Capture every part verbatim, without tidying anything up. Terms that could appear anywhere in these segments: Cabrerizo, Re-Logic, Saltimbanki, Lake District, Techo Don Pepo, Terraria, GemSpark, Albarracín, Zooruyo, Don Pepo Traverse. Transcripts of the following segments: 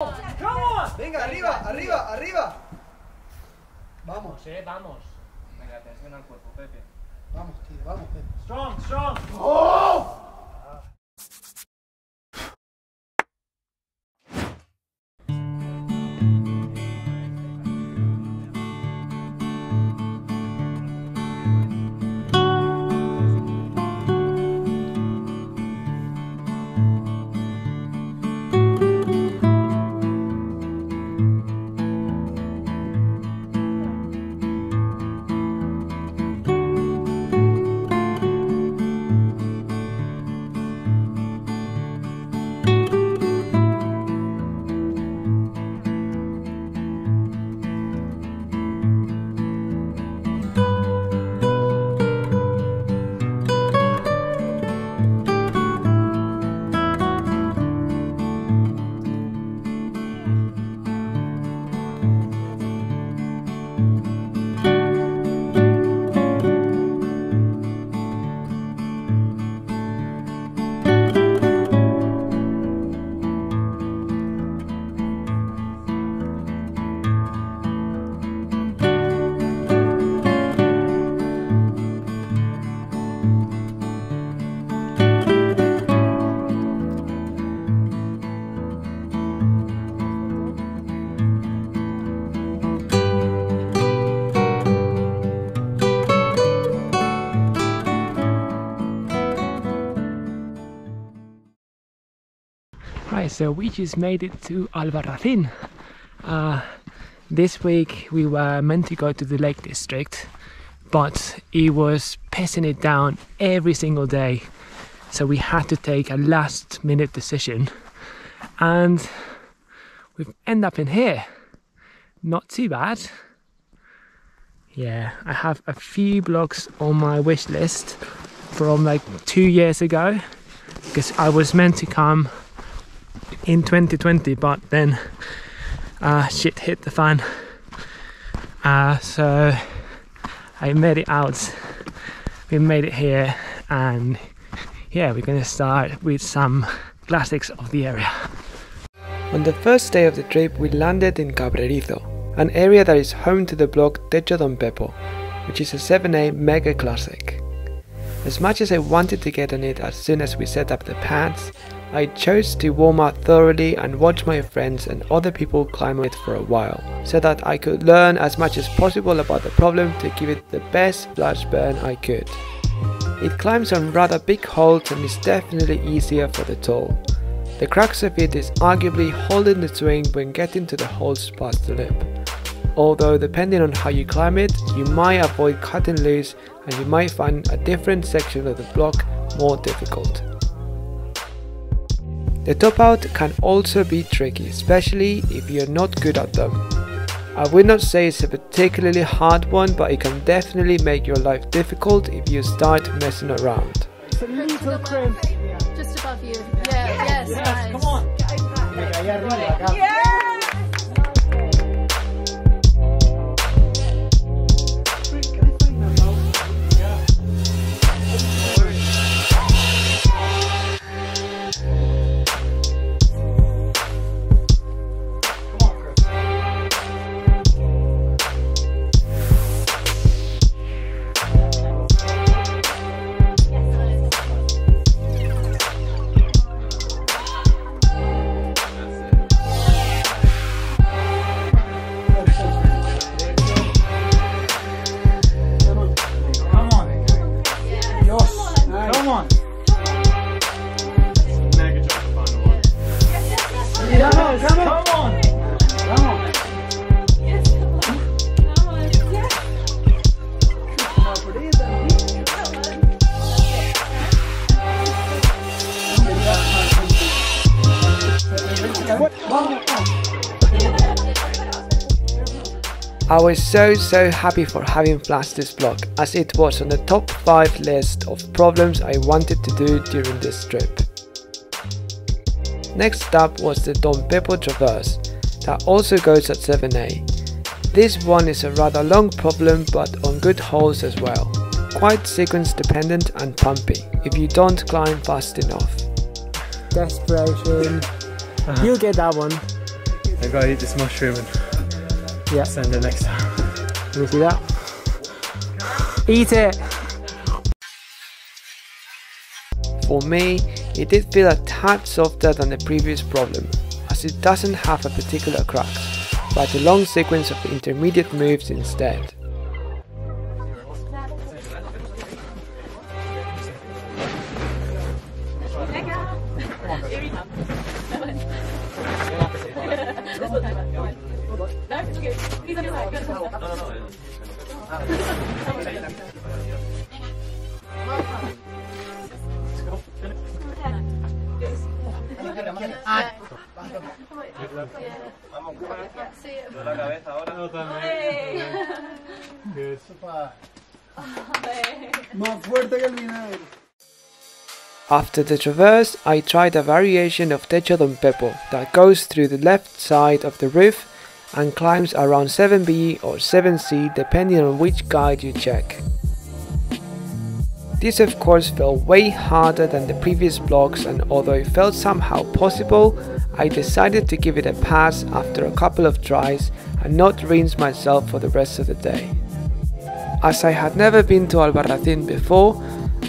Venga, arriba, arriba, arriba. Vamos, eh, vamos. Venga, atención al cuerpo, Pepe. Vamos, tío, vamos, Pepe. Strong, strong. ¡Oh! Right, so we just made it to Albarracín. Uh, this week we were meant to go to the Lake District, but it was pissing it down every single day, so we had to take a last minute decision and we've ended up in here. Not too bad. Yeah, I have a few blocks on my wish list from like two years ago because I was meant to come in twenty twenty, but then uh, shit hit the fan, uh, so I made it out. We made it here, and yeah, we're gonna start with some classics of the area. On the first day of the trip we landed in Cabrerizo, an area that is home to the blog Techo Don Pepo, which is a seven A mega classic. As much as I wanted to get on it as soon as we set up the pads, I chose to warm up thoroughly and watch my friends and other people climb it for a while, so that I could learn as much as possible about the problem to give it the best splash burn I could. It climbs on rather big holds and is definitely easier for the tall. The crux of it is arguably holding the swing when getting to the holds past the lip. Although depending on how you climb it, you might avoid cutting loose and you might find a different section of the block more difficult. The top out can also be tricky, especially if you're not good at them. I would not say it's a particularly hard one, but it can definitely make your life difficult if you start messing around. It's a little crimp. Just above you. Yeah, yes, yes, nice. Come on. Yeah. I was so so happy for having flashed this block, as it was on the top five list of problems I wanted to do during this trip. Next up was the Don Pepo Traverse, that also goes at seven A. This one is a rather long problem, but on good holes as well, quite sequence dependent and pumpy if you don't climb fast enough. Desperation, uh-huh. You get that one. I gotta eat this mushroom and yeah. send it next time. Can you see that? Eat it! For me, it did feel a tad softer than the previous problem, as it doesn't have a particular crack, but a long sequence of intermediate moves instead. After the traverse, I tried a variation of Techo Don Pepo that goes through the left side of the roof and climbs around seven B or seven C depending on which guide you check. This of course felt way harder than the previous blocks, and although it felt somehow possible, I decided to give it a pass after a couple of tries and not rinse myself for the rest of the day. As I had never been to Albarracín before,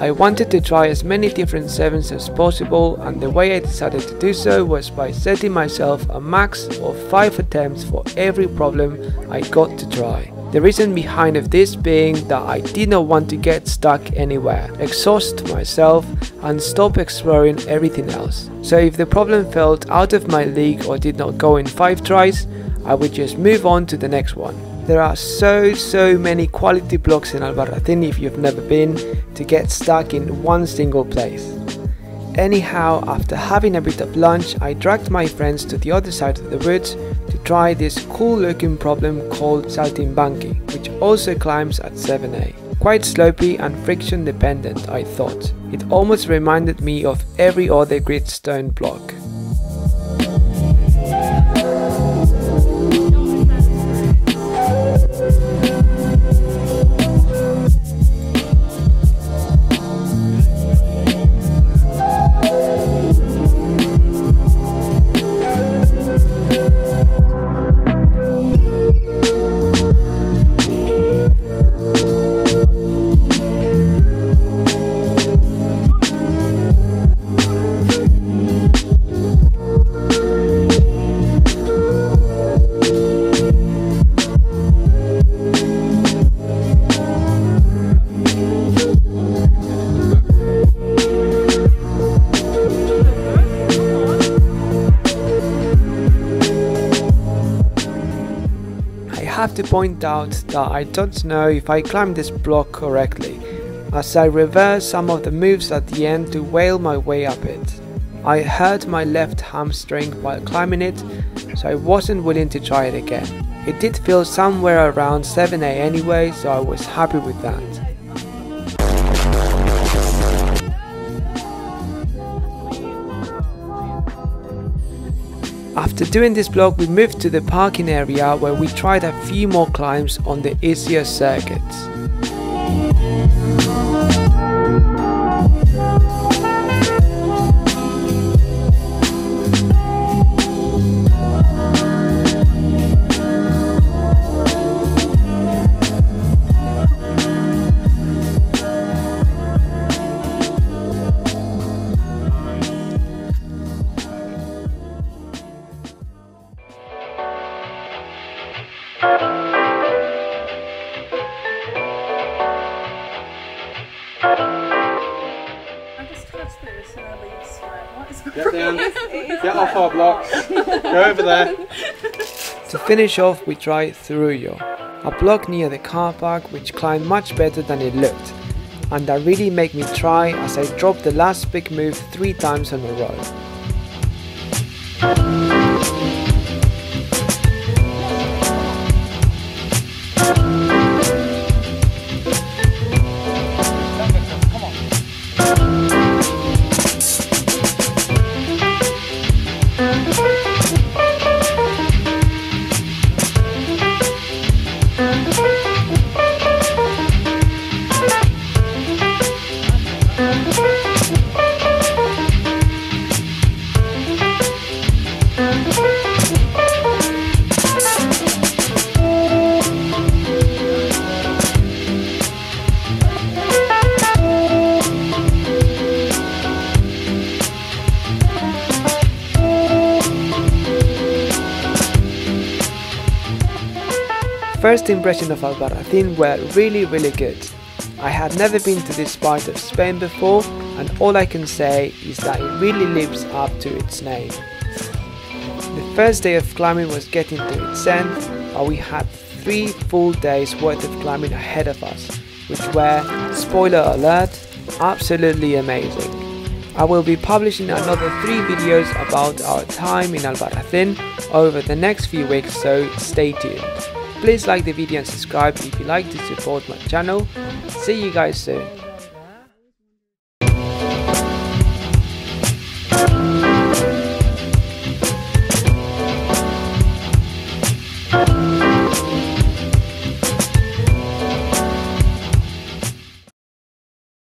I wanted to try as many different sevens as possible, and the way I decided to do so was by setting myself a max of five attempts for every problem I got to try. The reason behind of this being that I did not want to get stuck anywhere, exhaust myself and stop exploring everything else. So if the problem felt out of my league or did not go in five tries, I would just move on to the next one. There are so so many quality blocks in Albarracín if you've never been, to get stuck in one single place. Anyhow, after having a bit of lunch, I dragged my friends to the other side of the woods to try this cool looking problem called Saltimbanki, which also climbs at seven A. Quite slopey and friction dependent, I thought. It almost reminded me of every other grit stone block. To point out that I don't know if I climbed this block correctly, as I reversed some of the moves at the end to wail my way up it. I hurt my left hamstring while climbing it, so I wasn't willing to try it again. It did feel somewhere around seven A anyway, so I was happy with that. After doing this block, we moved to the parking area where we tried a few more climbs on the easier circuits. Blocks. Go over there. To finish off, we tried Zooruyo, a block near the car park which climbed much better than it looked, and that really made me try as I dropped the last big move three times on a row. first impressions of Albarracín were really really good. I had never been to this part of Spain before, and all I can say is that it really lives up to its name. The first day of climbing was getting to its end, but we had three full days worth of climbing ahead of us, which were, spoiler alert, absolutely amazing. I will be publishing another three videos about our time in Albarracín over the next few weeks, so stay tuned. Please like the video and subscribe if you like to support my channel. See you guys soon.